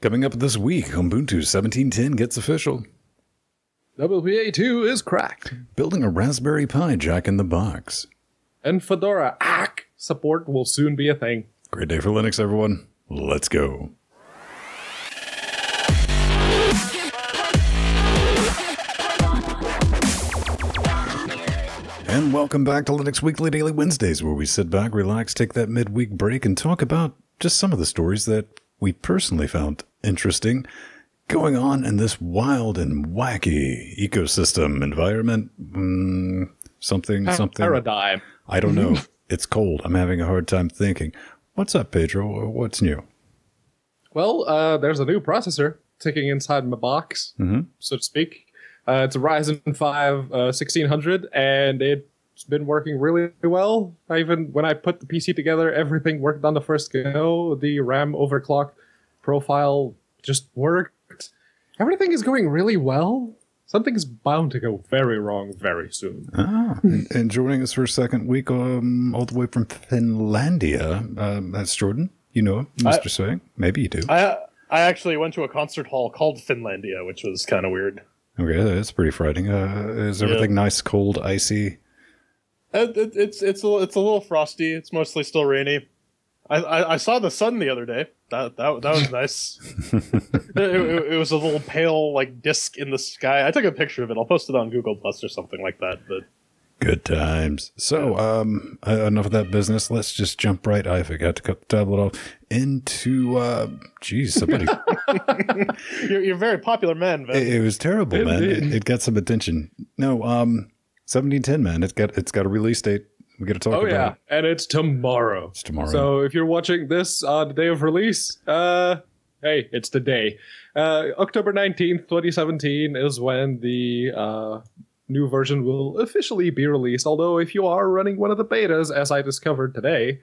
Coming up this week, Ubuntu 17.10 gets official. WPA2 is cracked. Building a Raspberry Pi jack in the box. And Fedora AAC support will soon be a thing. Great day for Linux, everyone. Let's go. And welcome back to Linux Weekly Daily Wednesdays, where we sit back, relax, take that midweek break, and talk about just some of the stories that we personally found interesting going on in this wild and wacky ecosystem, environment, something. Paradigm. I don't know. It's cold. I'm having a hard time thinking. What's up, Pedro? What's new? Well, there's a new processor ticking inside my box, so to speak. It's a Ryzen 5 1600, and it's been working really well. Even when I put the PC together, everything worked on the first go. The RAM overclock profile just worked. Everything is going really well. Something's bound to go very wrong very soon. Ah, and joining us for a second week, all the way from Finlandia, that's Jordan. You know him, Mr. Swing. Maybe you do. I actually went to a concert hall called Finlandia, which was kind of weird. Okay, that's pretty frightening. Is everything nice, cold, icy? It's a little frosty. It's mostly still rainy. I saw the sun the other day. That was nice. it was a little pale like disc in the sky. I took a picture of it. I'll post it on Google Plus or something like that. But good times. So enough of that business. Let's just jump right. I forgot to cut the tablet off. Into geez, somebody. you're a very popular man. But it was terrible, man. It got some attention. No, 1710, man. It's got a release date. We got to talk about it. And it's tomorrow. It's tomorrow. So if you're watching this on the day of release, hey, it's today. October 19th, 2017 is when the new version will officially be released. Although if you are running one of the betas, as I discovered today,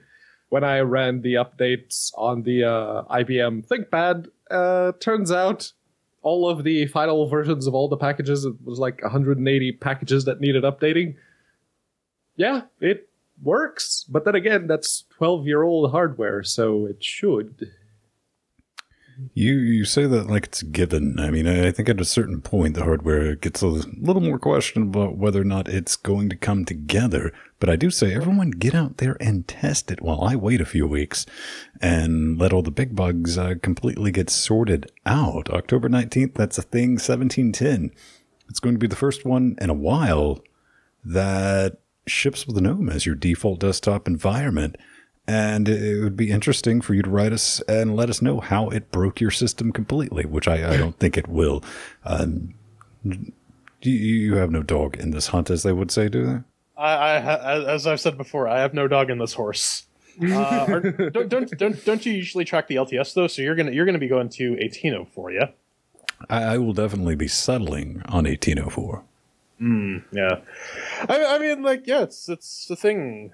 when I ran the updates on the IBM ThinkPad, turns out all of the final versions of all the packages, it was like 180 packages that needed updating. Yeah, it works. But then again, that's 12-year-old hardware, so it should. You say that like it's given. I mean, I think at a certain point, the hardware gets a little more questionable about whether or not it's going to come together. But I do say, everyone get out there and test it while I wait a few weeks and let all the big bugs completely get sorted out. October 19th, that's a thing, 1710. It's going to be the first one in a while that ships with GNOME as your default desktop environment. And it would be interesting for you to write us and let us know how it broke your system completely, which I don't think it will. You have no dog in this hunt, as they would say, do they? As I've said before, I have no dog in this horse. Don't you usually track the LTS though? So you're gonna be going to 1804, yeah? I will definitely be settling on 1804. Yeah, I mean, like, yeah, it's the thing.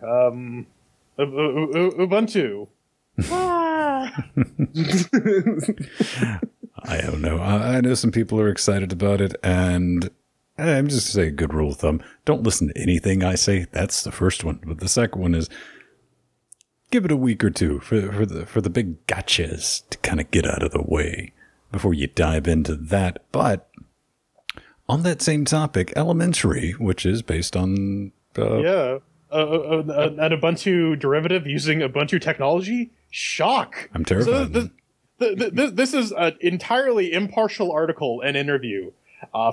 Ubuntu. I don't know. I know some people are excited about it, and I'm just saying, good rule of thumb: don't listen to anything I say. That's the first one, but the second one is give it a week or two for the big gotchas to kind of get out of the way before you dive into that. But on that same topic, Elementary, which is based on an Ubuntu derivative using Ubuntu technology, shock! I'm terrified. So this is an entirely impartial article and interview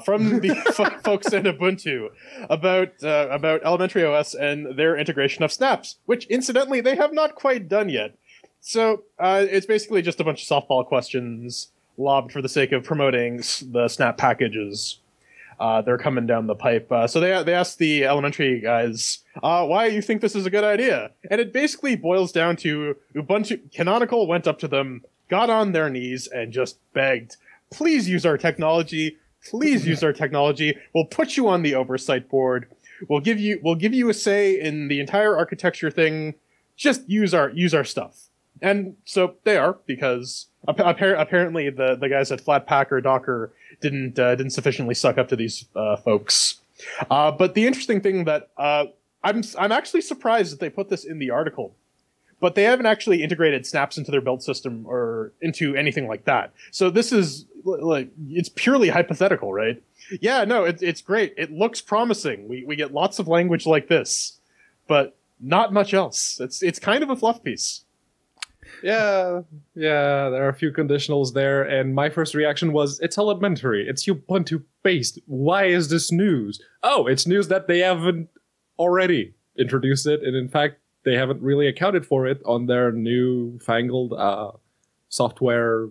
from the folks at Ubuntu about Elementary OS and their integration of Snaps, which incidentally they have not quite done yet. So it's basically just a bunch of softball questions lobbed for the sake of promoting the Snap packages. They're coming down the pipe. So they asked the Elementary guys, why you think this is a good idea? And it basically boils down to Ubuntu. Canonical went up to them, got on their knees, and just begged, please use our technology. Please use our technology. We'll put you on the oversight board. We'll give you a say in the entire architecture thing. Just use our stuff. And so they are, because apparently the guys at Flatpak or Docker didn't sufficiently suck up to these folks. But the interesting thing that I'm actually surprised that they put this in the article, but they haven't actually integrated Snaps into their build system or into anything like that. So this is like, it's purely hypothetical, right? Yeah, no, it's great. It looks promising. We get lots of language like this, but not much else. It's kind of a fluff piece. Yeah, there are a few conditionals there, and my first reaction was, it's elementary. It's Ubuntu-based. Why is this news? Oh, it's news that they haven't already introduced it, and in fact, they haven't really accounted for it on their newfangled software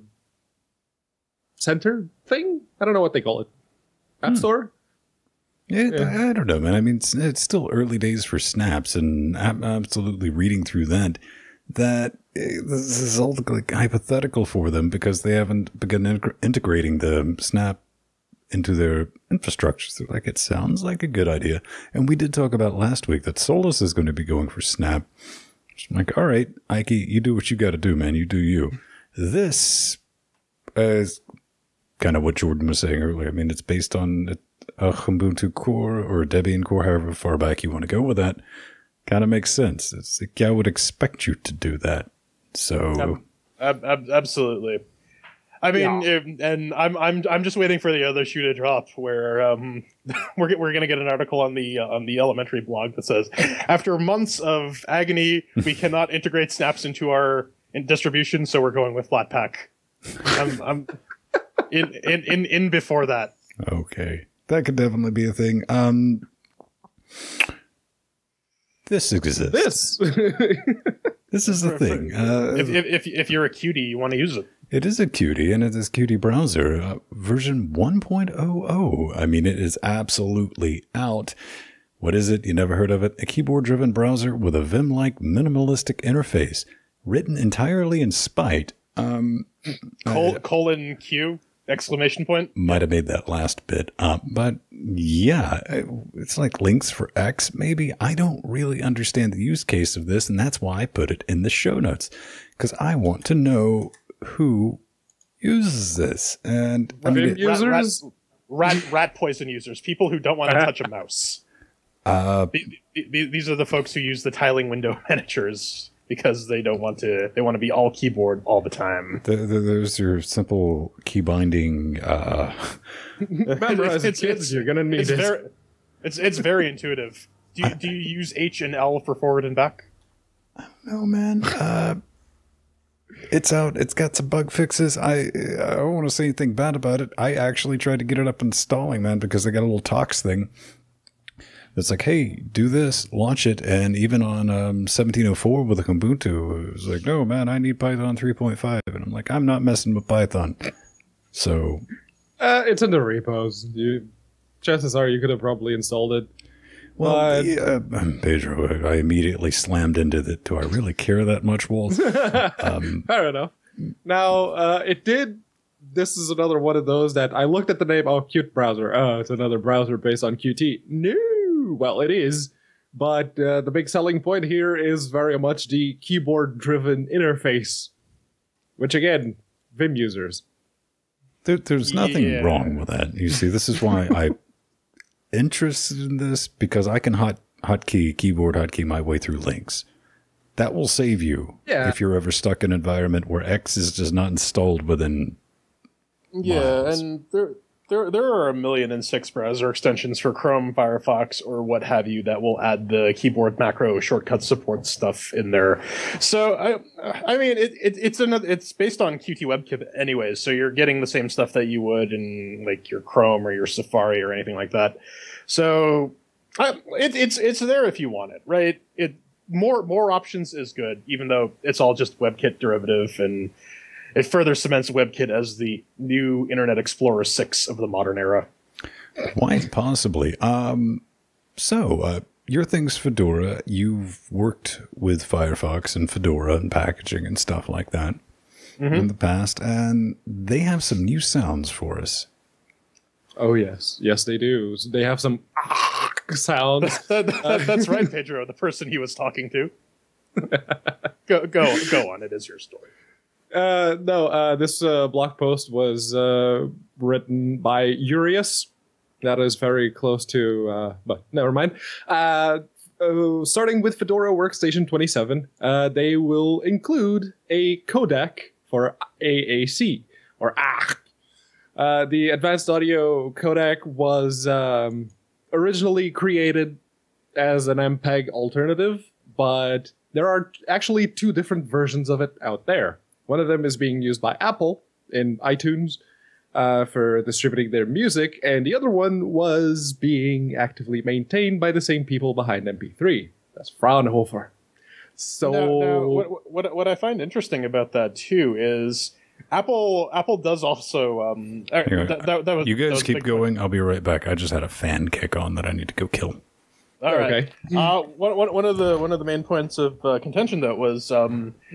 center thing? I don't know what they call it. App store? Yeah. I don't know, man. I mean, it's still early days for Snaps, and I'm absolutely reading through that this is all like hypothetical for them because they haven't begun integrating the Snap into their infrastructure. So like, it sounds like a good idea. And we did talk about last week that Solus is going to be going for Snap. I'm like, all right, Ike, you do what you got to do, man. You do you. This is kind of what Jordan was saying earlier. I mean, it's based on a Ubuntu core or a Debian core, however far back you want to go with that. Kind of makes sense. It's like, I would expect you to do that. So absolutely. I mean, yeah. And I'm just waiting for the other shoe to drop, where we're gonna get an article on the elementary blog that says, after months of agony, we cannot integrate Snaps into our distribution, so we're going with Flatpak. I'm in before that. Okay, that could definitely be a thing. This exists. This is the thing. If you're a Qt, you want to use it. It is a Qt, and it is Qt browser version 1.00. I mean, it is absolutely out. What is it? You never heard of it? A keyboard-driven browser with a Vim-like minimalistic interface, written entirely in Spite. Colon Q. Exclamation point. Might have made that last bit up, but yeah, it's like links for X, maybe. I don't really understand the use case of this, and that's why I put it in the show notes, because I want to know who uses this. And I mean, users? Rat poison users, people who don't want to touch a mouse. These are the folks who use the tiling window managers, because they don't want to, they want to be all keyboard all the time. Those are simple key binding. You're gonna need it. It's very intuitive. Do you use H and L for forward and back? I don't know, man. It's out. It's got some bug fixes. I don't want to say anything bad about it. I actually tried to get it up installing, man, because I got a little tox thing. It's like, hey, do this, launch it, and even on 1704 with a Ubuntu, it was like, no, man, I need Python 3.5, and I'm like, I'm not messing with Python. So it's in the repos. Chances are you could have probably installed it. Well, Pedro, I immediately slammed into the, do I really care that much, Walt? Fair enough. Now, it did. This is another one of those that I looked at the name, oh, Qt browser. Oh, it's another browser based on Qt. No. Well, it is, but the big selling point here is very much the keyboard-driven interface, which, again, Vim users. There's nothing wrong with that. You see, this is why I'm interested in this, because I can keyboard hotkey my way through links. That will save you if you're ever stuck in an environment where X is just not installed within miles. And There are 1,006,000 browser extensions for Chrome, Firefox, or what have you that will add the keyboard macro shortcut support stuff in there. So I mean, it's based on Qt WebKit anyways, so you're getting the same stuff that you would in like your Chrome or your Safari or anything like that. So it's there if you want it, right? More options is good, even though it's all just WebKit derivative, and it further cements WebKit as the new Internet Explorer 6 of the modern era. Quite possibly. So your thing's Fedora. You've worked with Firefox and Fedora and packaging and stuff like that in the past, and they have some new sounds for us. Oh, yes. Yes, they do. So they have some sounds. That's right, Pedro, the person he was talking to. Go on. It is your story. This blog post was written by Urius. That is very close to, but never mind. starting with Fedora Workstation 27, they will include a codec for AAC, or AAC. The Advanced Audio Codec was originally created as an MPEG alternative, but there are actually two different versions of it out there. One of them is being used by Apple in iTunes for distributing their music, and the other one was being actively maintained by the same people behind MP3. That's Fraunhofer. So now, what I find interesting about that too is Apple does also. That was, you guys that was keep going. I'll be right back. I just had a fan kick on that I need to go kill. All right. Okay. One of the main points of contention though was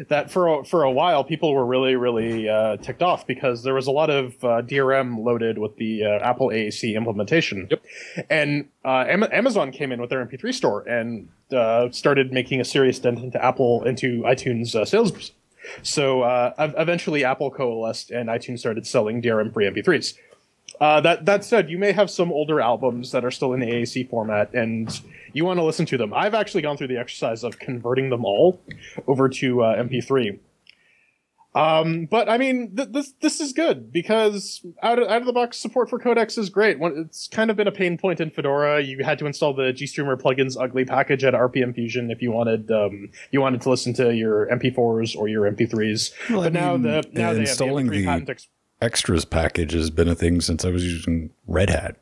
that for a while people were really ticked off because there was a lot of DRM loaded with the Apple AAC implementation. Yep. And Amazon came in with their MP3 store and started making a serious dent into iTunes sales. So eventually Apple coalesced and iTunes started selling DRM-free MP3s. That said, you may have some older albums that are still in the AAC format, and you want to listen to them. I've actually gone through the exercise of converting them all over to MP3. But I mean, this is good because out of the box support for codecs is great. It's kind of been a pain point in Fedora. You had to install the GStreamer plugins ugly package at RPM Fusion if you wanted to listen to your MP4s or your MP3s. Well, but now they have the MP3 patent extras package has been a thing since I was using Red Hat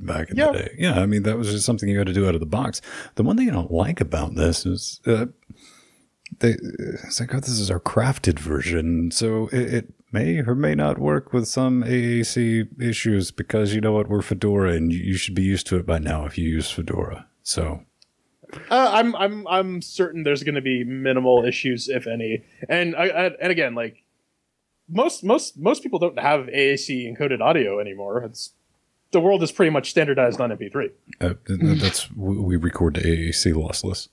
back in the day. Yeah, I mean, that was just something you had to do out of the box. The one thing I don't like about this is it's like, oh, this is our crafted version, so it may or may not work with some AAC issues because, you know what, we're Fedora and you should be used to it by now if you use Fedora. So I'm certain there's going to be minimal issues, if any. And and again, like, most people don't have AAC encoded audio anymore. The world is pretty much standardized on MP3. That's we record to AAC lossless.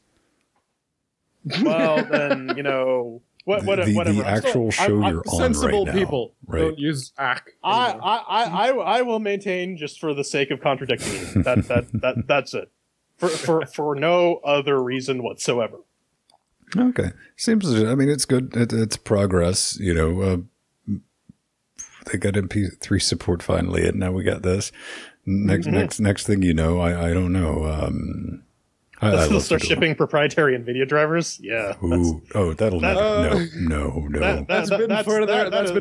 Well, then, you know, whatever. The actual show you're on right now. Sensible people don't use AAC. I will maintain, just for the sake of contradicting you, that's it. For no other reason whatsoever. Okay. Seems, I mean, it's good. It's progress, you know. They got MP3 support finally, and now we got this. Next thing you know, I don't know. They'll start shipping proprietary NVIDIA drivers. Yeah. Ooh, that'll never. No. That's been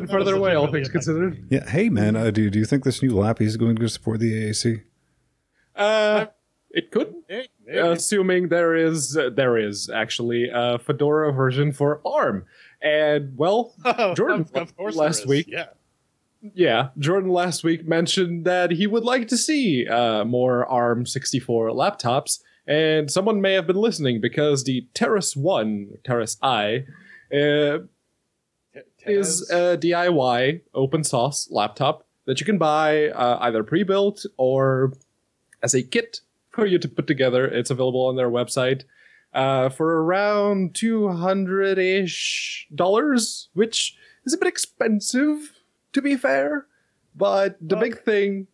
further away, all things considered. Yeah. Hey, man, do you think this new Lappy is going to support the AAC? It could. Assuming there is actually a Fedora version for ARM. And, well, Jordan last week. Yeah, Jordan last week mentioned that he would like to see more ARM64 laptops, and someone may have been listening because the Teres I is a DIY open source laptop that you can buy either pre-built or as a kit for you to put together. It's available on their website for around $200-ish, which is a bit expensive, to be fair. But the big thing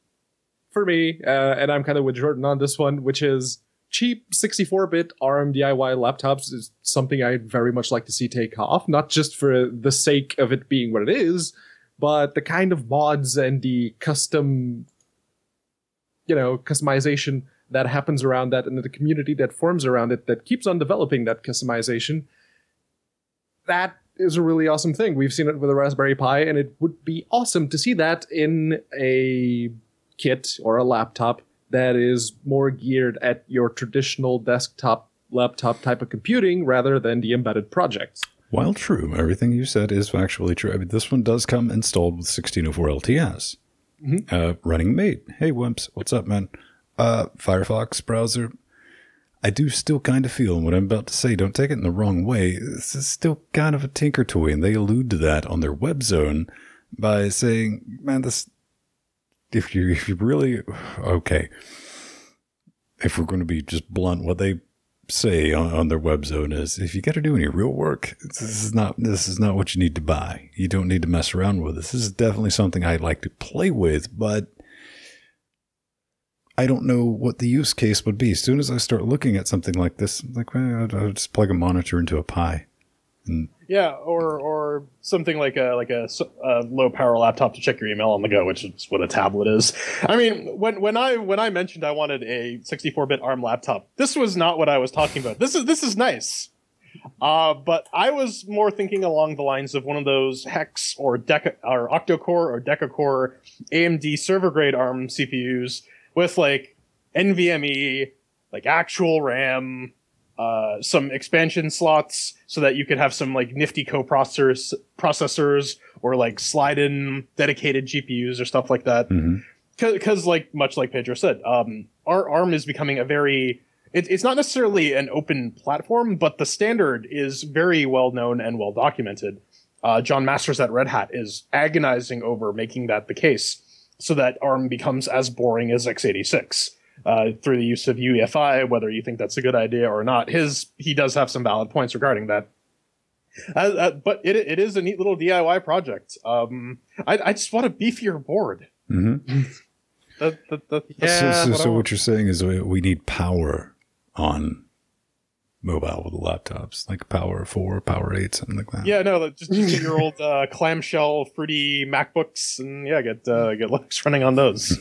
for me, and I'm kind of with Jordan on this one, which is cheap 64-bit ARM DIY laptops is something I'd very much like to see take off, not just for the sake of it being what it is, but the kind of mods and the custom, you know, customization that happens around that, and the community that forms around it that keeps on developing that customization. That is a really awesome thing. We've seen it with a Raspberry Pi, and it would be awesome to see that in a kit or a laptop that is more geared at your traditional desktop laptop type of computing rather than the embedded projects. While true, everything you said is factually true. I mean, this one does come installed with 1604 LTS. Mm-hmm. Running mate. Hey, Wimps. What's up, man? Firefox browser. I do still kind of feel, and what I'm about to say, don't take it in the wrong way, this is still kind of a tinker toy, and they allude to that on their web zone by saying, man, this, if you really, okay, if we're going to be just blunt, what they say on their web zone is, if you got to do any real work, this is not what you need to buy. You don't need to mess around with this. This is definitely something I'd like to play with, but I don't know what the use case would be. As soon as I start looking at something like this, I'm like, well, I'll just plug a monitor into a Pi. And yeah, or something like a low power laptop to check your email on the go, which is what a tablet is. I mean, when I mentioned I wanted a 64-bit ARM laptop, this was not what I was talking about. This is nice, but I was more thinking along the lines of one of those hex or deca or octo-core or deca-core AMD server grade ARM CPUs with like NVMe, like actual RAM. Some expansion slots so that you could have some like nifty coprocessors or like slide in dedicated GPUs or stuff like that. Because like much like Pedro said, our ARM is becoming a very, it's not necessarily an open platform, but the standard is very well known and well documented. John Masters at Red Hat is agonizing over making that the case so that ARM becomes as boring as x86. Through the use of UEFI, whether you think that's a good idea or not, he does have some valid points regarding that. But it is a neat little DIY project. I just want a beefier board. So what you're saying is we need power on mobile with the laptops, like Power 4, Power 8, something like that. Yeah, no, just get your old clamshell fruity MacBooks, and yeah, get Linux running on those.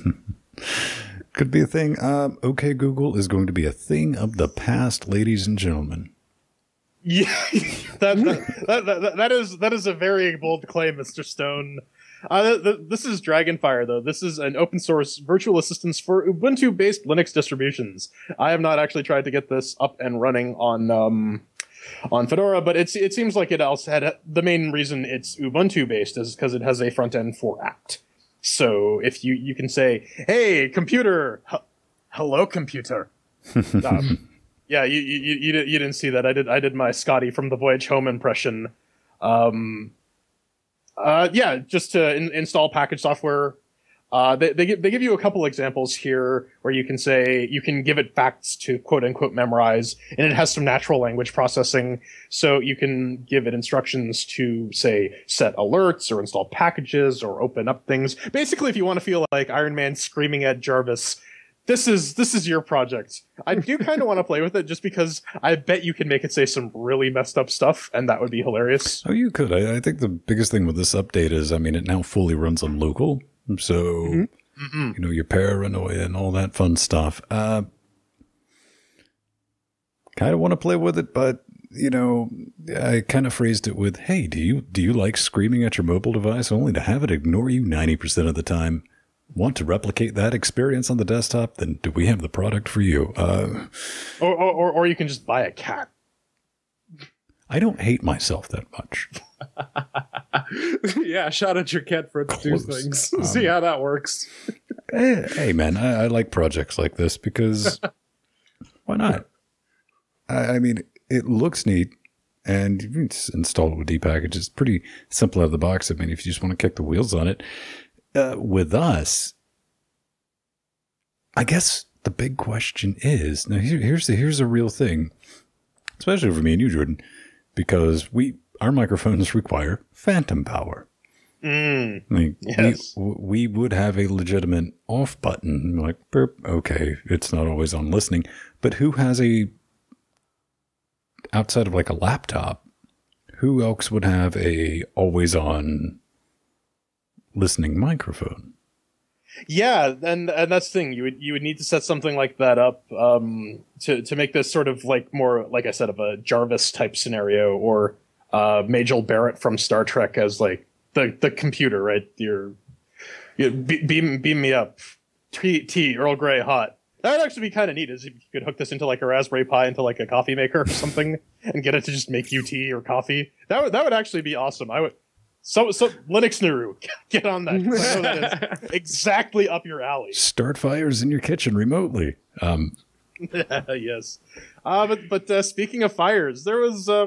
Could be a thing. Okay, Google is going to be a thing of the past, ladies and gentlemen. Yeah, that is a very bold claim, Mr. Stone. This is Dragonfire, though. This is an open source virtual assistance for Ubuntu-based Linux distributions. I have not actually tried to get this up and running on Fedora, but it seems like it also had the main reason it's Ubuntu-based is because it has a front end for apt. So if you can say, hey, computer, hello, computer. Yeah, you didn't see that. I did my Scotty from the Voyage Home impression. Yeah, just to install package software. They give you a couple examples here where you can say you can give it facts to quote unquote memorize, and it has some natural language processing, so you can give it instructions to say set alerts or install packages or open up things. Basically, if you want to feel like Iron Man screaming at Jarvis, this is your project. I do kind of want to play with it just because I bet you can make it say some really messed up stuff, and that would be hilarious. Oh, you could. I think the biggest thing with this update is, I mean, it now fully runs on local. So, you know, your paranoia and all that fun stuff. Kind of want to play with it, but, you know, I kind of phrased it with, hey, do you like screaming at your mobile device only to have it ignore you 90% of the time? Want to replicate that experience on the desktop? Then do we have the product for you? Or you can just buy a cat. I don't hate myself that much. Yeah, shout at your cat for its two things. See how that works. Hey, man, I like projects like this because why not? I mean, it looks neat, and you can install it with D package. It's pretty simple out of the box. I mean, if you just want to kick the wheels on it. With us, I guess the big question is, now here's a real thing, especially for me and you, Jordan, because our microphones require phantom power. I mean, yes. we would have a legitimate off button, like, burp, okay, it's not always on listening. But who has a, outside of like a laptop, who else would have a always on listening microphone? Yeah, and that's the thing. You would need to set something like that up to make this sort of like more, like I said, of a Jarvis type scenario, or Majel Barrett from Star Trek as like the computer, right? Beam me up, tea Earl Grey hot. That would actually be kind of neat, is if you could hook this into like a Raspberry Pi, into like a coffee maker or something, and get it to just make you tea or coffee. That would actually be awesome. I would. So Linux Nuru, get on that. So that is exactly up your alley. Start fires in your kitchen remotely. Yes. But speaking of fires, there was a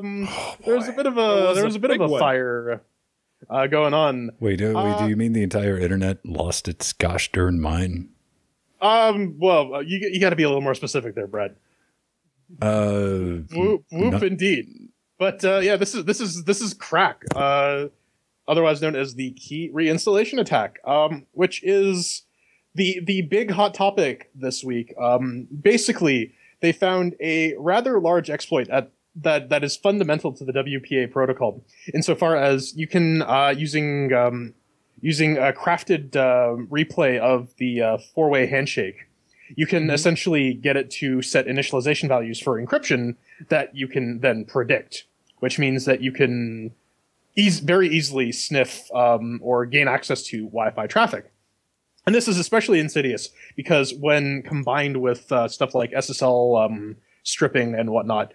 bit of a fire going on. Wait, do you mean the entire internet lost its gosh darn mind? Well, you got to be a little more specific there, Brad. Whoop indeed. But yeah, this is crack. Otherwise known as the key reinstallation attack, which is The big hot topic this week, basically, they found a rather large exploit at that is fundamental to the WPA protocol, insofar as you can using a crafted replay of the four-way handshake, you can essentially get it to set initialization values for encryption that you can then predict, which means that you can very easily sniff or gain access to Wi-Fi traffic. And this is especially insidious because when combined with stuff like SSL stripping and whatnot,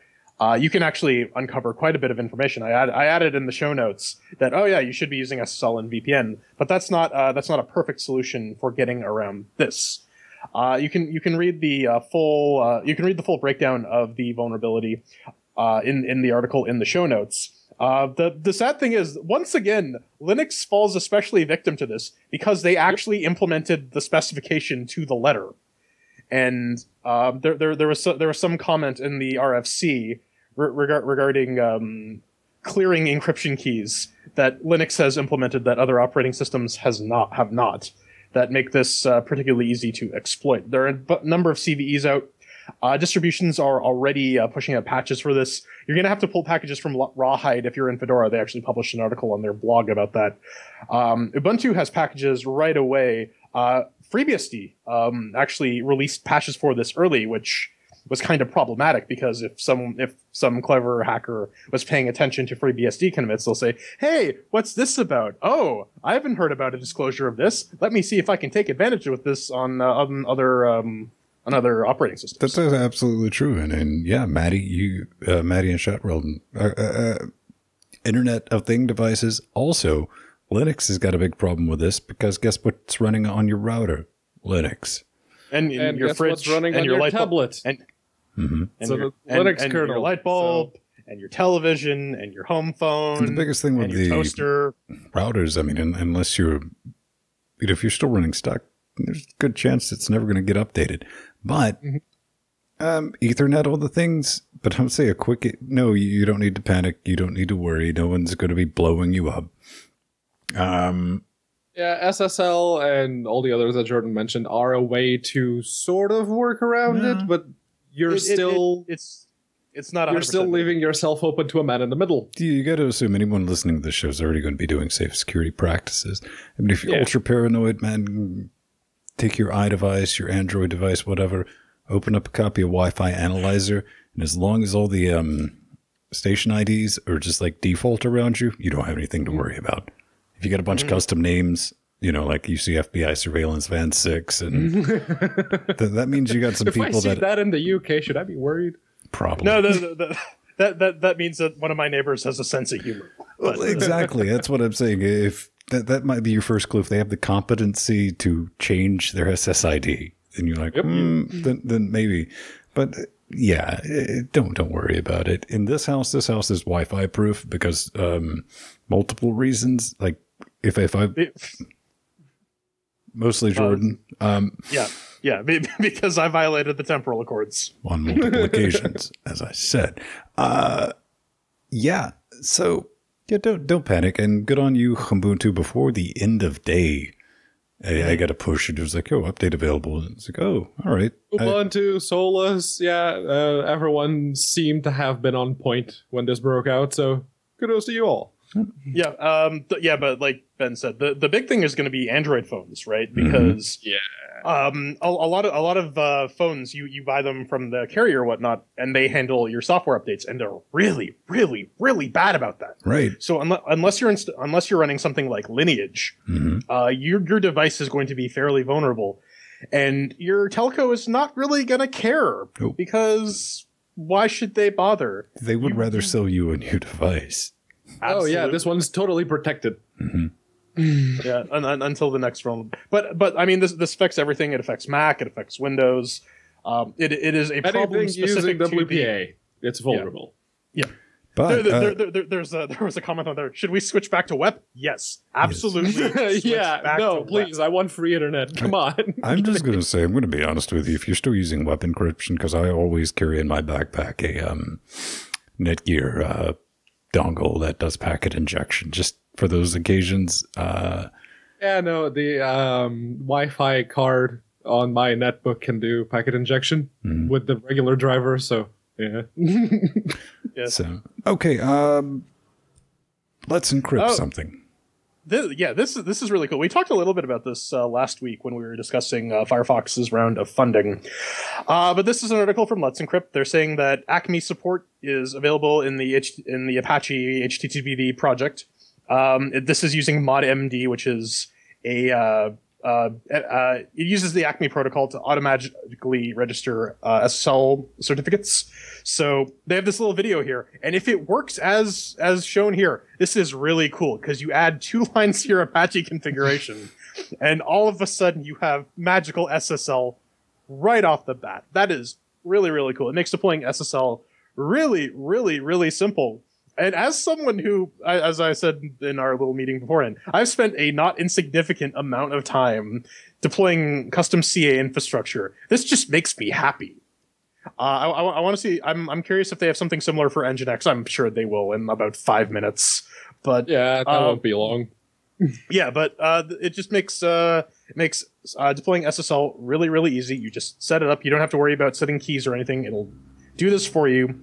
you can actually uncover quite a bit of information. I added in the show notes that, oh yeah, you should be using SSL and VPN, but that's not a perfect solution for getting around this. You can read the full breakdown of the vulnerability in the article in the show notes. The sad thing is, once again, Linux falls especially victim to this because they actually implemented the specification to the letter. And there was some comment in the RFC regarding clearing encryption keys that Linux has implemented that other operating systems have not, that make this particularly easy to exploit. There are a number of CVEs out. Distributions are already pushing out patches for this. You're going to have to pull packages from Rawhide if you're in Fedora. They actually published an article on their blog about that. Ubuntu has packages right away. FreeBSD actually released patches for this early, which was kind of problematic because if some clever hacker was paying attention to FreeBSD commits, they'll say, hey, what's this about? Oh, I haven't heard about a disclosure of this. Let me see if I can take advantage of this on other... Another operating system. That's absolutely true, and yeah, Maddie and Shotwell, Internet of Thing devices. Also, Linux has got a big problem with this because guess what's running on your router? Linux, and your fridge, what's running and on your tablet, and Linux kernel, your light bulb, and your television, and your home phone. And the biggest thing with the toaster routers, I mean, unless you're, if you're still running stock, there's a good chance it's never going to get updated. But Ethernet, all the things. But I would say a quick, no, you don't need to panic. You don't need to worry. No one's going to be blowing you up. Yeah, SSL and all the others that Jordan mentioned are a way to sort of work around it, but it's not. You're still leaving yourself open to a man in the middle. You got to assume anyone listening to this show is already going to be doing safe security practices. I mean, if you're ultra paranoid, man. Take your iDevice, your Android device, whatever, open up a copy of Wi-Fi Analyzer, and as long as all the station IDs are just like default around you, you don't have anything to worry about. If you got a bunch of custom names, you know, like you see FBI Surveillance Van 6, and that means you got some people that... If I see that in the UK, should I be worried? Probably. No, that means that one of my neighbors has a sense of humor. Well, exactly. That's what I'm saying. If... That might be your first clue. If they have the competency to change their SSID, then you're like, then maybe. But yeah, don't worry about it. In this house is Wi-Fi proof because multiple reasons. Like mostly Jordan. Yeah, because I violated the temporal accords on multiple occasions, as I said. Yeah, so. Yeah, don't panic, and good on you, Ubuntu. Before the end of day, I got a push. It was like, oh, update available. And it's like, oh, all right. Ubuntu, Solus, yeah, everyone seemed to have been on point when this broke out. So kudos to you all. Yeah, but like Ben said, the big thing is going to be Android phones, right? Because a lot of phones you buy them from the carrier or whatnot, and they handle your software updates, and they're really, really, really bad about that. Right. So unless you're running something like Lineage, your device is going to be fairly vulnerable, and your telco is not really going to care because why should they bother? They would rather sell you a new device. Absolutely. Oh yeah, this one's totally protected. Yeah, until the next round. But I mean, this affects everything. It affects Mac. It affects Windows. It is a problem specific to WPA. It's vulnerable. Yeah. But there was a comment on there. Should we switch back to web? Yes, absolutely. Yes. No, please. I want free internet. Come on. I'm just gonna say, I'm gonna be honest with you. If you're still using web encryption, because I always carry in my backpack a Netgear. Dongle that does packet injection just for those occasions. Yeah, no, the Wi-Fi card on my netbook can do packet injection with the regular driver, so yeah. So okay, let's encrypt something. This is really cool. We talked a little bit about this last week when we were discussing Firefox's round of funding. But this is an article from Let's Encrypt. They're saying that ACME support is available in the Apache HTTPD project. This is using ModMD, which is a it uses the ACME protocol to automatically register SSL certificates. So they have this little video here, and if it works as shown here, this is really cool because you add 2 lines to your Apache configuration, and all of a sudden you have magical SSL right off the bat. That is really, really cool. It makes deploying SSL really, really, really simple. And as someone who, as I said in our little meeting beforehand, I've spent a not insignificant amount of time deploying custom CA infrastructure. This just makes me happy. I want to see. I'm curious if they have something similar for Nginx. I'm sure they will in about 5 minutes. But yeah, that won't be long. Yeah, but it just makes deploying SSL really, really easy. You just set it up. You don't have to worry about setting keys or anything. It'll do this for you.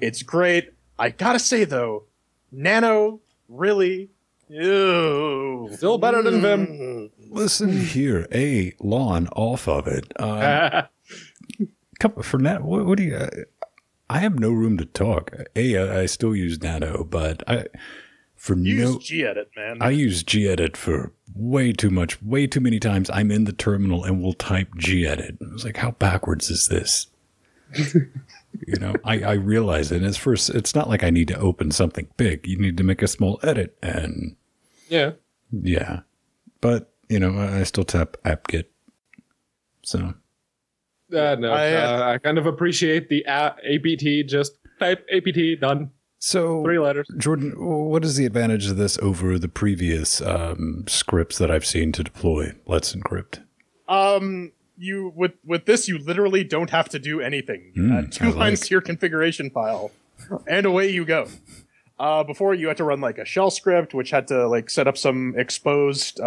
It's great. I gotta say though, Nano really, ew, still better than Vim. Listen here, a lawn off of it. For Nano, what do you? I have no room to talk. I still use Nano, but use G-edit, man. I use G-edit for way too much, way too many times. I'm in the terminal and will type G-edit. I was like, how backwards is this? You know, I realize it. As first, it's not like I need to open something big. You need to make a small edit, and yeah. But you know, I still tap apt-get. So I kind of appreciate the apt. Just type apt, done. So 3 letters. Jordan, what is the advantage of this over the previous scripts that I've seen to deploy Let's Encrypt? You with this, you literally don't have to do anything. You add 2 lines to your configuration file, and away you go. Before, you had to run like a shell script, which had to like set up some exposed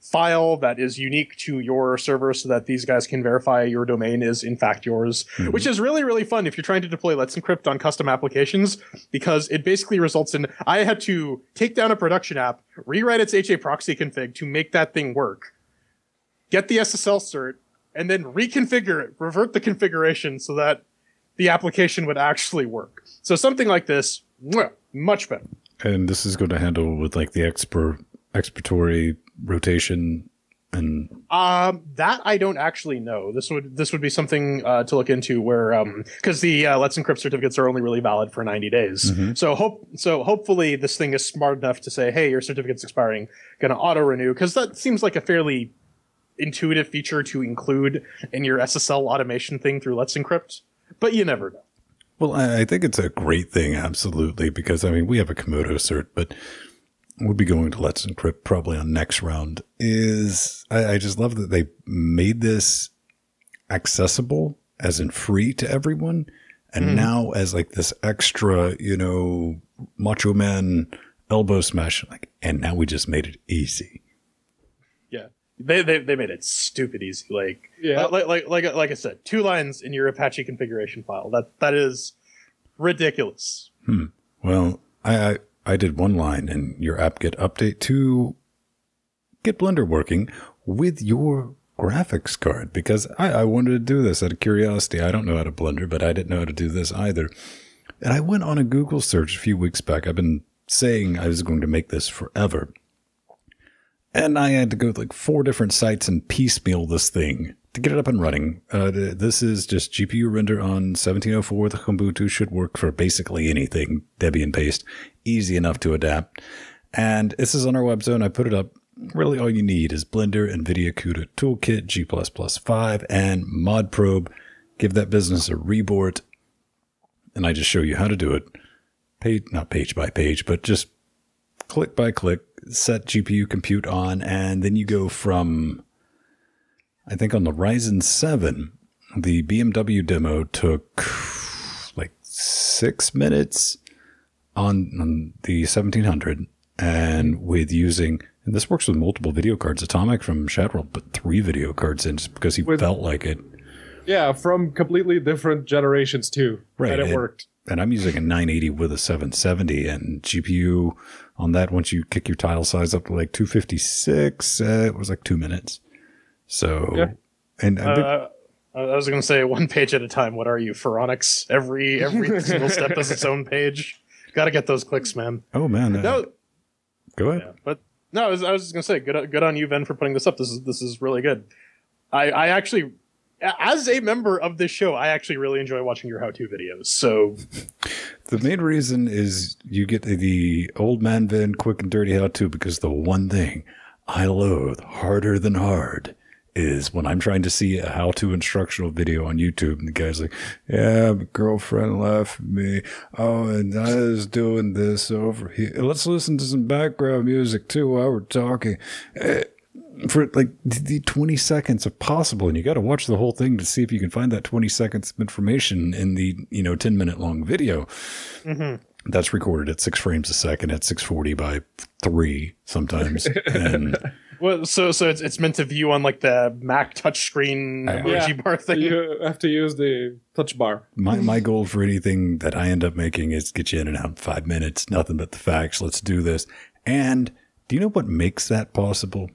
file that is unique to your server, so that these guys can verify your domain is in fact yours. Which is really, really fun if you're trying to deploy Let's Encrypt on custom applications, because it basically results in I had to take down a production app, rewrite its HA proxy config to make that thing work. Get the SSL cert, and then reconfigure it, revert the configuration so that the application would actually work. So something like this, much better. And this is going to handle with like the expiatory rotation and... that I don't actually know. This would be something to look into, where because the Let's Encrypt certificates are only really valid for 90 days. So hopefully this thing is smart enough to say, hey, your certificate's expiring, going to auto renew, because that seems like a fairly intuitive feature to include in your SSL automation thing through Let's Encrypt, but you never know. Well, I think it's a great thing, absolutely, because, I mean, we have a Komodo cert, but we'll be going to Let's Encrypt probably on next round. I just love that they made this accessible, as in free, to everyone, and now as, like, this extra, you know, macho man elbow smash, like, and now we just made it easy. They made it stupid easy. Like like I said, 2 lines in your Apache configuration file. That is ridiculous. Well, I did 1 line in your apt-get update to get Blender working with your graphics card, because I wanted to do this out of curiosity. I don't know how to Blender, but I didn't know how to do this either. And I went on a Google search a few weeks back. I've been saying I was going to make this forever. And I had to go to like 4 different sites and piecemeal this thing to get it up and running. This is just GPU render on 1704 with Ubuntu. Should work for basically anything, Debian based, easy enough to adapt. And this is on our web zone. I put it up. Really all you need is Blender, NVIDIA CUDA Toolkit, G++5, and ModProbe. Give that business a reboot. And I just show you how to do it. Not page by page, but just click by click. Set GPU compute on, and then you go from, I think on the Ryzen 7, the BMW demo took like 6 minutes on the 1700, and with using And this works with multiple video cards. Atomic from Shadworld put 3 video cards in just because he felt like it. Yeah, from completely different generations too. Right. And it worked. And I'm using a 980 with a 770, and GPU on that, once you kick your tile size up to like 256, it was like 2 minutes. So, yeah. And I was going to say, one page at a time. What are you, Pharonix? Every single step is its own page. Got to get those clicks, man. Oh man. No, go ahead. Yeah, but no, I was just going to say, good on you, Ben, for putting this up. This is really good. I actually, as a member of this show, I actually really enjoy watching your how-to videos. So the main reason is you get the old man Vin quick and dirty how-to, because the one thing I loathe harder than hard is when I'm trying to see a how-to instructional video on YouTube, and the guy's like, yeah, my girlfriend left me. Oh, and I was doing this over here. Let's listen to some background music too while we're talking. For like the 20 seconds if possible, and you got to watch the whole thing to see if you can find that 20 seconds of information in the 10-minute long video. Mm-hmm. That's recorded at 6 frames a second at 640 by 3 sometimes. And well, so it's meant to view on like the Mac touchscreen emoji bar thing. You have to use the touch bar. My goal for anything that I end up making is get you in and out in 5 minutes. Nothing but the facts. Let's do this. And do you know what makes that possible?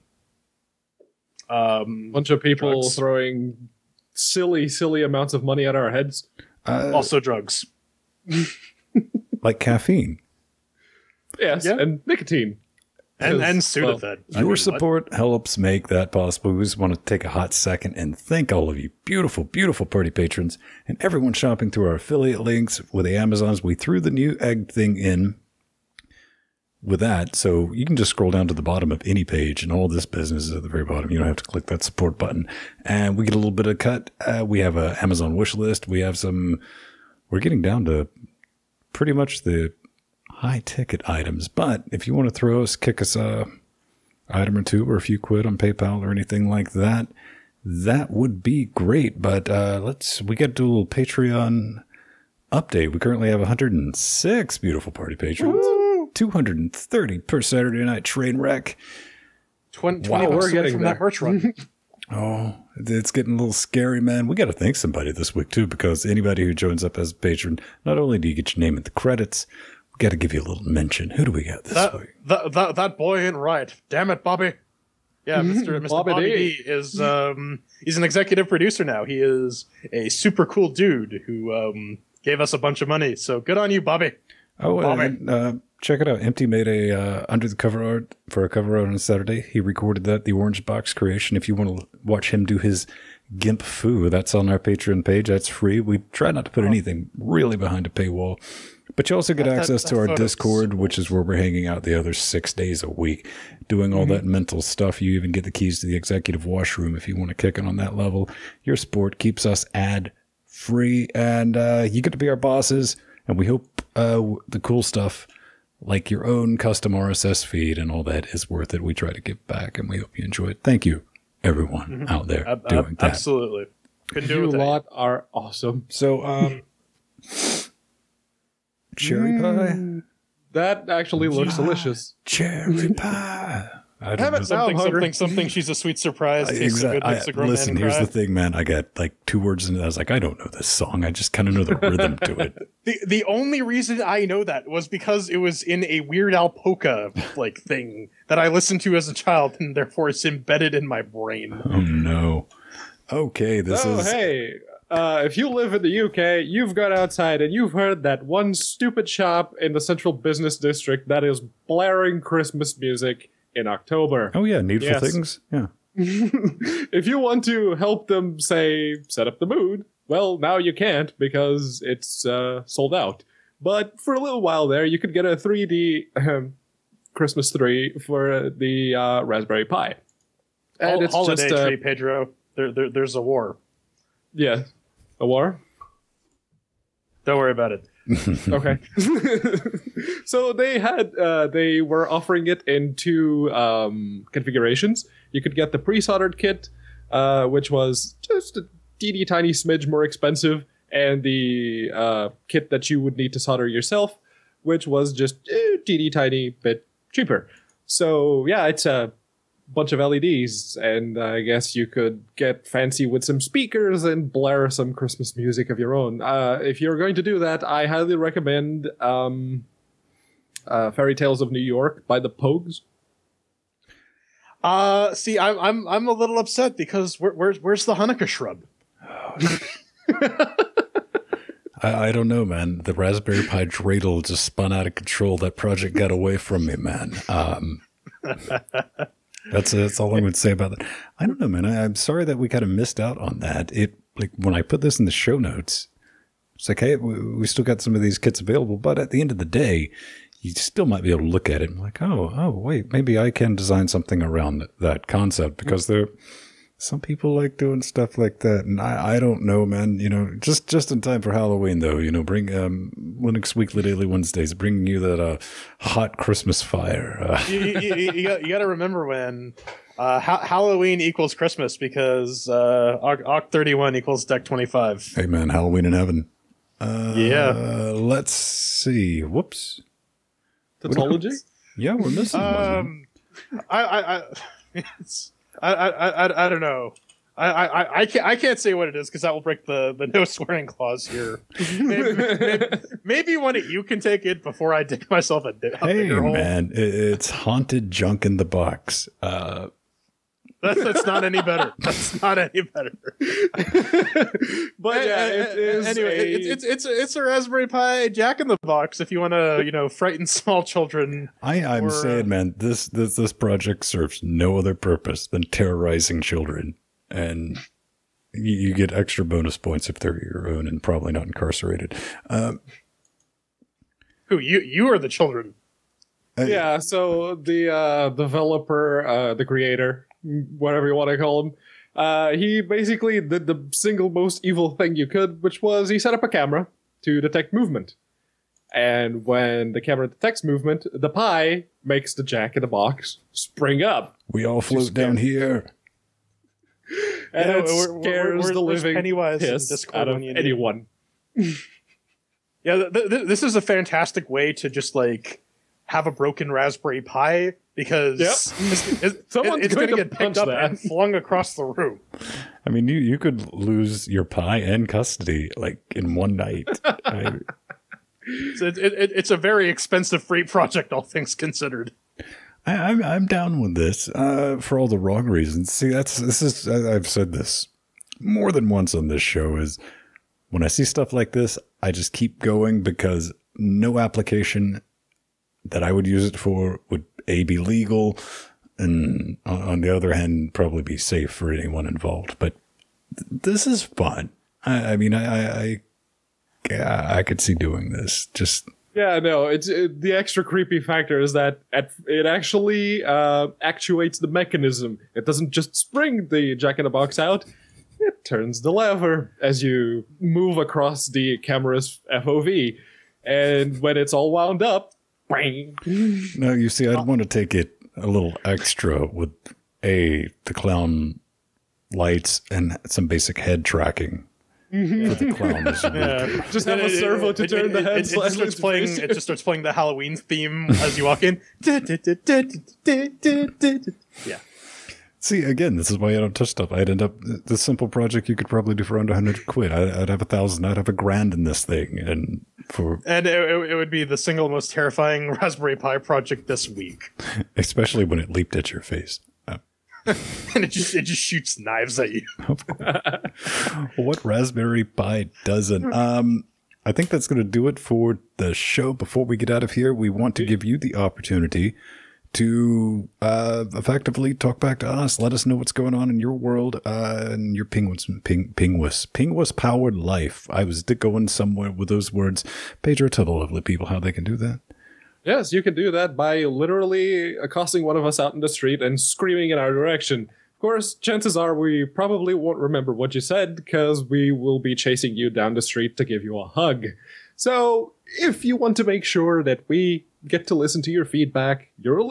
Bunch of people drugs. Throwing silly amounts of money at our heads. Also drugs. Like caffeine. Yes, yeah. And nicotine. And Sudafed. Well, your support helps make that possible. We just want to take a hot second and thank all of you beautiful, beautiful party patrons and everyone shopping through our affiliate links with the Amazons. We threw the new egg thing in with that, so you can just scroll down to the bottom of any page, and all this business is at the very bottom. You don't have to click that support button, and we get a little bit of cut. We have an Amazon wish list. We have some. We're getting down to pretty much the high ticket items. But if you want to kick us a item or two, or a few quid on PayPal or anything like that, that would be great. But we got to do a little Patreon update. We currently have 106 beautiful party patrons. Woo! 230 per Saturday night train wreck. 20 wow, we're getting from that merch run. Oh, it's getting a little scary, man. We got to thank somebody this week too, because anybody who joins up as a patron, not only do you get your name in the credits, we got to give you a little mention. Who do we got this week? That boy ain't right. Damn it, Bobby. Yeah, Mr. Bobby D is he's an executive producer now. He is a super cool dude who gave us a bunch of money. So good on you, Bobby. Oh, Bobby. And, check it out. Empty made a under the cover art for a cover art on Saturday. He recorded that, the Orange Box creation. If you want to watch him do his gimp foo, that's on our Patreon page. That's free. We try not to put anything really behind a paywall. But you also get access to our Discord, which is where we're hanging out the other 6 days a week, doing all that mental stuff. You even get the keys to the executive washroom if you want to kick it on that level. Your support keeps us ad free, and you get to be our bosses. And we hope the cool stuff, like your own custom RSS feed and all that, is worth it. We try to give back, and we hope you enjoy it. Thank you, everyone out there doing that. Absolutely. You lot are awesome. So, cherry pie? That actually looks delicious. Cherry pie. I don't know. Something, she's a sweet surprise. Exactly. Listen, here's the thing, man. I got like 2 words into that. I was like, I don't know this song. I just kind of know the rhythm to it. The only reason I know that was because it was in a Weird Al polka like thing that I listened to as a child, and therefore it's embedded in my brain. Oh no. Okay, this is. Hey, if you live in the UK, you've gone outside and you've heard that one stupid shop in the central business district that is blaring Christmas music in October. Oh yeah, Needful Things. Yeah. If you want to help them, say, set up the mood, well, now you can't because it's sold out. But for a little while there, you could get a 3D Christmas tree for the Raspberry Pi. And it's holiday just, tree, Pedro. There's a war. Yeah, a war? Don't worry about it. Okay. So they were offering it in 2 configurations. You could get the pre-soldered kit, which was just a teeny tiny smidge more expensive, and the kit that you would need to solder yourself, which was just a teeny tiny bit cheaper. So yeah, it's a bunch of LEDs, and I guess you could get fancy with some speakers and blare some Christmas music of your own. If you're going to do that, I highly recommend Fairy Tales of New York by the Pogues. See, I'm a little upset because where's the Hanukkah shrub? I don't know, man. The Raspberry Pi dreidel just spun out of control. That project got away from me, man. That's all I would say about that. I don't know, man. I'm sorry that we kind of missed out on that. It, like, when I put this in the show notes, it's like, hey, we still got some of these kits available, but at the end of the day, you still might be able to look at it and like, oh, wait, maybe I can design something around that concept, because there, some people like doing stuff like that, and I don't know, man. You know, just in time for Halloween, though. You know, bring Linux Weekly Daily Wednesdays, bringing you that hot Christmas fire. You got to remember when Halloween equals Christmas, because Oct 31 equals Deck 25. Hey, man, Halloween in heaven. Yeah. Let's see. Whoops. Tautology? Yeah, we're missing one. I don't know. I can't say what it is, because that will break the no swearing clause here. Maybe one of you can take it before I dig myself a hole. Hey, man, it's haunted junk in the box. That's not any better. That's not any better. But yeah, it's a Raspberry Pi Jack in the Box if you want to, you know, frighten small children. I'm saying, man, this project serves no other purpose than terrorizing children, and you get extra bonus points if they're your own and probably not incarcerated. Who you are the children? Yeah. So the developer, the creator, whatever you want to call him, he basically did the single most evil thing you could, which was he set up a camera to detect movement. And when the camera detects movement, the Pi makes the Jack in the Box spring up. We all float down here. And yeah, it scares the living piss out of anyone. Yeah, this is a fantastic way to just, like, have a broken Raspberry Pi, because someone's going to get picked up and flung across the room. I mean, you could lose your Pi and custody, like, in one night. So it's a very expensive free project, all things considered. I'm down with this for all the wrong reasons. See, I've said this more than once on this show, is when I see stuff like this, I just keep going, because no application that I would use it for would A, be legal, and on the other hand, probably be safe for anyone involved. But this is fun. I mean, I could see doing this. Just yeah, no. The extra creepy factor is that it actually actuates the mechanism. It doesn't just spring the Jack in the Box out. It turns the lever as you move across the camera's FOV, and when it's all wound up. No, you see, I'd want to take it a little extra with the clown lights and some basic head tracking for the clown. Yeah. Just have a servo to turn the head. It just starts playing the Halloween theme as you walk in. Yeah. See, again, this is why I don't touch stuff. I'd end up, this simple project you could probably do for around 100 quid. I'd have 1,000. I'd have $1,000 in this thing. And it would be the single most terrifying Raspberry Pi project this week. Especially when it leaped at your face. And it just shoots knives at you. Of course. What Raspberry Pi doesn't? I think that's going to do it for the show. Before we get out of here, we want to give you the opportunity to effectively talk back to us. Let us know what's going on in your world and your Pingwis-powered life. I was going somewhere with those words. Pedro, tell the lovely people how they can do that. Yes, you can do that by literally accosting one of us out in the street and screaming in our direction. Of course, chances are we probably won't remember what you said, because we will be chasing you down the street to give you a hug. So if you want to make sure that we get to listen to your feedback, you're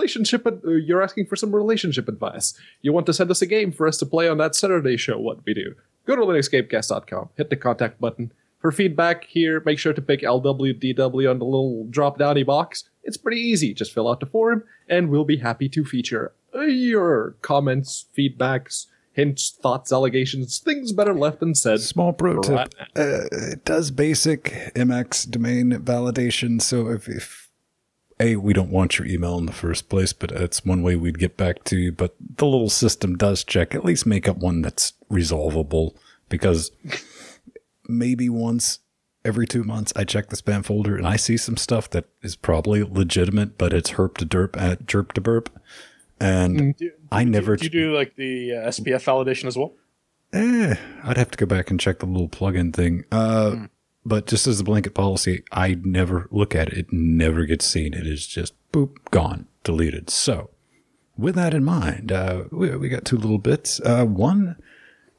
asking for some relationship advice, you want to send us a game for us to play on that Saturday show, what we do, go to linuxgamecast.com, hit the contact button. For feedback here, make sure to pick LWDW on the little drop-downy box. It's pretty easy. Just fill out the form and we'll be happy to feature your comments, feedbacks, hints, thoughts, allegations, things better left than said. Small pro tip. It does basic MX domain validation. So if A, we don't want your email in the first place, but it's one way we'd get back to you. But the little system does check, at least make up one that's resolvable, because maybe once every 2 months I check the spam folder and I see some stuff that is probably legitimate, but it's herp to derp at derp to burp. And I never... Do you do like the SPF validation as well? I'd have to go back and check the little plugin thing. But just as a blanket policy, I never look at it. It never gets seen. It is just boop, gone, deleted. So with that in mind, we got two little bits. One,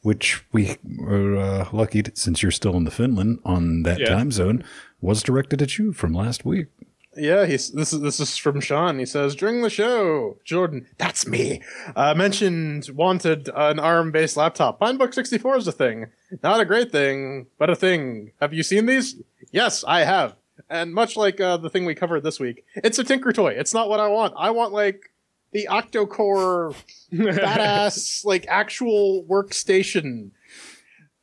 which we were lucky to, since you're still in the Finland on that time zone, was directed at you from last week. Yeah, this is from Sean. He says, during the show, Jordan, that's me, mentioned wanted an ARM-based laptop. Pinebook 64 is a thing. Not a great thing, but a thing. Have you seen these? Yes, I have. And much like the thing we covered this week, it's a tinker toy. It's not what I want. I want, like, the octo-core, badass, like, actual workstation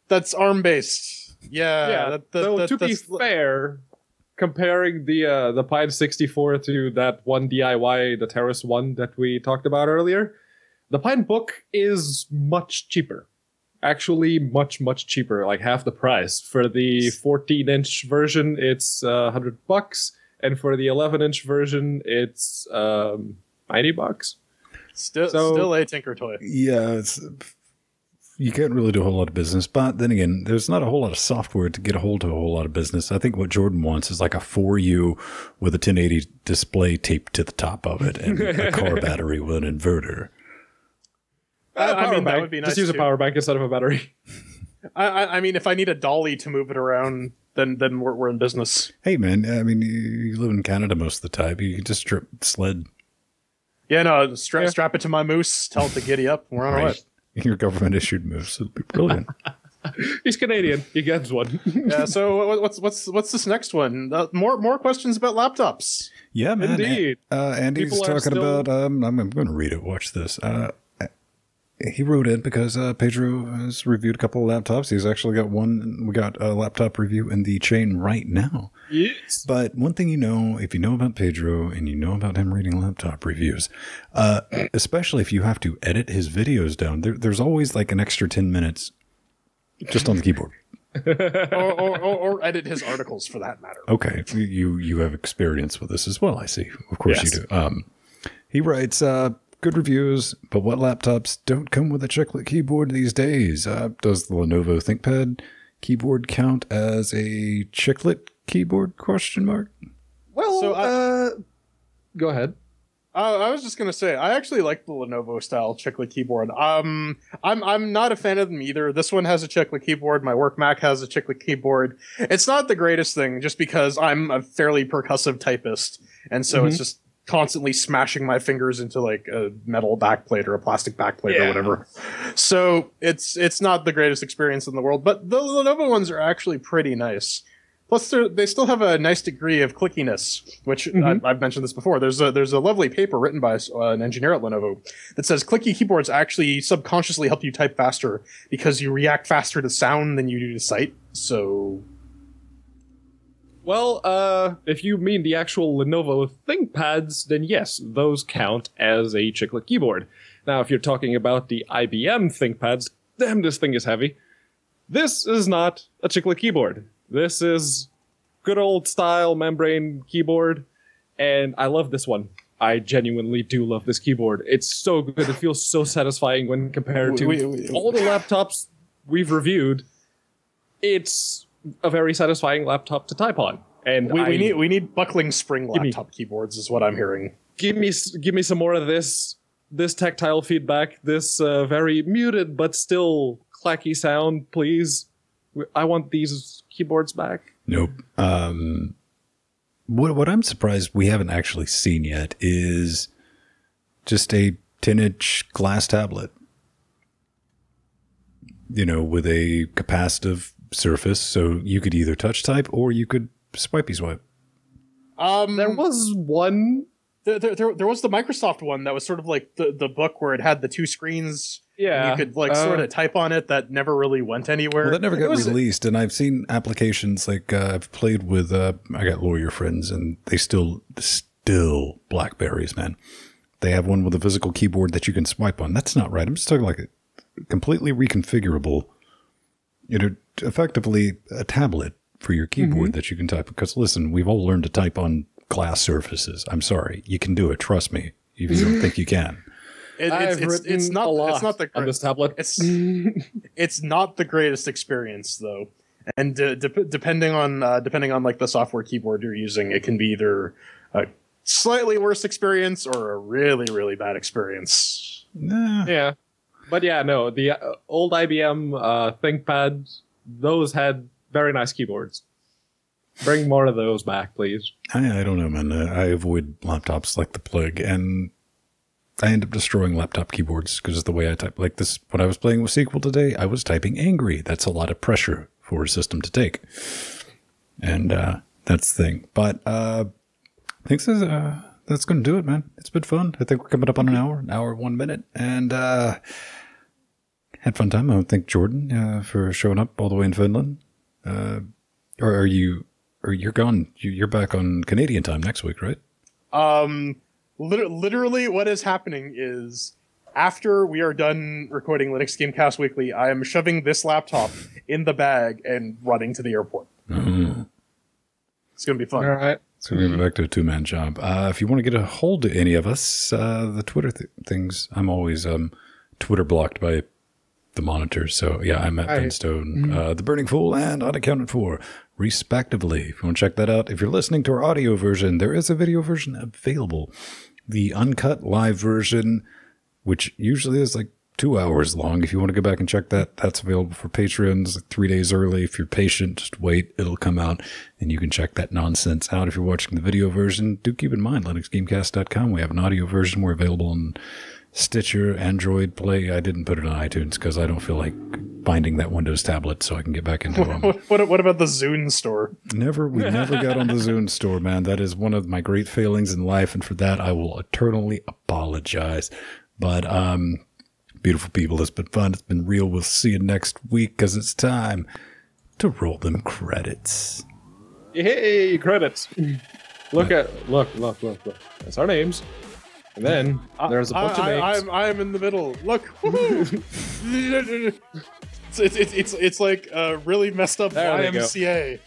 that's ARM-based. Yeah. To be fair... Comparing the Pine 64 to that one DIY, the Teres I that we talked about earlier, the Pinebook is much cheaper. Actually, much, much cheaper, like half the price. For the 14-inch version, it's $100, and for the 11-inch version, it's $90. Still a tinker toy. Yeah, it's... You can't really do a whole lot of business, but then again, there's not a whole lot of software to get a hold of a whole lot of business. I think what Jordan wants is like a 4U with a 1080 display taped to the top of it and a car battery with an inverter. I mean, that would be nice. Just use a power bank instead of a battery. I mean, if I need a dolly to move it around, then we're in business. Hey, man, I mean, you live in Canada most of the time. You can just sled. Yeah, no, strap it to my moose, tell it to giddy up, and we're on our way. Your government-issued moves. It'll be brilliant. He's Canadian. He gets one. Yeah. So what's this next one? More questions about laptops. Yeah, man. Indeed. Andy's talking about. I'm going to read it. Watch this. He wrote in because Pedro has reviewed a couple of laptops. He's actually got one. We got a laptop review in the chain right now. Yes. But one thing you know, if you know about Pedro and you know about him reading laptop reviews, especially if you have to edit his videos down, there's always like an extra 10 minutes just on the keyboard. or edit his articles for that matter. Okay. You have experience with this as well, I see. Of course you do. He writes... good reviews, but what laptops don't come with a chiclet keyboard these days? Does the Lenovo ThinkPad keyboard count as a chiclet keyboard? Question mark. Well, so go ahead. I was just gonna say I actually like the Lenovo style chiclet keyboard. I'm not a fan of them either. This one has a chiclet keyboard. My work Mac has a chiclet keyboard. It's not the greatest thing, just because I'm a fairly percussive typist, and so it's just constantly smashing my fingers into like a metal backplate or a plastic backplate or whatever. So it's not the greatest experience in the world, but the Lenovo ones are actually pretty nice. Plus they still have a nice degree of clickiness, which I've mentioned this before. There's a lovely paper written by an engineer at Lenovo that says clicky keyboards actually subconsciously help you type faster because you react faster to sound than you do to sight. So... Well, if you mean the actual Lenovo ThinkPads, then yes, those count as a chiclet keyboard. Now, if you're talking about the IBM ThinkPads, damn, this thing is heavy. This is not a chiclet keyboard. This is good old style membrane keyboard, and I love this one. I genuinely do love this keyboard. It's so good. It feels so satisfying when compared to all the laptops we've reviewed. It's... a very satisfying laptop to type on, and we need buckling spring laptop keyboards is what I'm hearing. Give me some more of this tactile feedback, this very muted but still clacky sound, please. I want these keyboards back. Nope. What I'm surprised we haven't actually seen yet is just a 10-inch glass tablet, you know, with a capacitive surface, so you could either touch type or you could swipey swipe. There was one. There was the Microsoft one that was sort of like the book where it had the two screens. Yeah, and you could like sort of type on it. That never really went anywhere. Well, that never got released. And I've seen applications like I've played with. I got lawyer friends, and they still BlackBerries, man. They have one with a physical keyboard that you can swipe on. That's not right. I'm just talking like a completely reconfigurable. You know, effectively a tablet for your keyboard that you can type. Because listen, we've all learned to type on glass surfaces. I'm sorry, you can do it. Trust me. If you don't think you can, it's not the on this tablet. It's not the greatest experience though, and depending on like the software keyboard you're using, it can be either a slightly worse experience or a really bad experience. Nah. Yeah, but yeah, no, the old IBM ThinkPad, those had very nice keyboards. Bring more of those back, please. I don't know, man. I avoid laptops like the plague, and I end up destroying laptop keyboards because of the way I type. Like this, when I was playing with SQL today, I was typing angry. That's a lot of pressure for a system to take, and that's the thing. But I think that's going to do it, man. It's been fun. I think we're coming up on an hour, 1 minute, and had fun time. I want to thank Jordan for showing up all the way in Finland. Or are you? Or you're gone. You're back on Canadian time next week, right? Literally, what is happening is after we are done recording Linux Gamecast Weekly, I am shoving this laptop in the bag and running to the airport. Mm-hmm. It's gonna be fun. All right. So we're back to a two-man job. If you want to get a hold of any of us, the Twitter things. I'm always Twitter blocked by the monitor. So yeah, I'm at Finstone, the Burning Fool, and Unaccounted For, respectively. If you want to check that out, if you're listening to our audio version, there is a video version available. The uncut live version, which usually is like 2 hours long. If you want to go back and check that, that's available for Patreons like 3 days early. If you're patient, just wait. It'll come out, and you can check that nonsense out. If you're watching the video version, do keep in mind, LinuxGamecast.com. We have an audio version. We're available on Stitcher, Android, Play. I didn't put it on iTunes because I don't feel like finding that Windows tablet, so I can get back into them. What about the Zune store? We never got on the Zune store, man. That is one of my great failings in life, and for that I will eternally apologize. But beautiful people, it's been fun. It's been real. We'll see you next week because it's time to roll them credits. Hey, credits! Look! That's our names. And then there's a bunch of names. I'm in the middle. Look, woohoo! it's like a really messed up YMCA.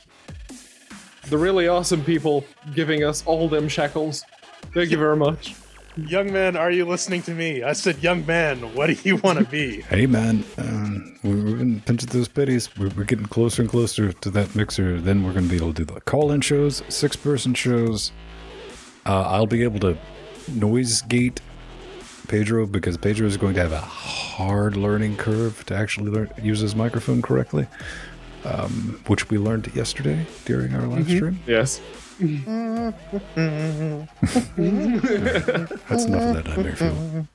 The really awesome people giving us all them shekels. Thank you very much. Young man, are you listening to me? I said, young man, what do you want to be? Hey man, we're in pinch of those pitties. We're getting closer and closer to that mixer. Then we're going to be able to do the call-in shows, six-person shows. I'll be able to noise gate Pedro because Pedro is going to have a hard learning curve to actually use his microphone correctly, which we learned yesterday during our live stream. Yes. That's enough of that nightmare fuel.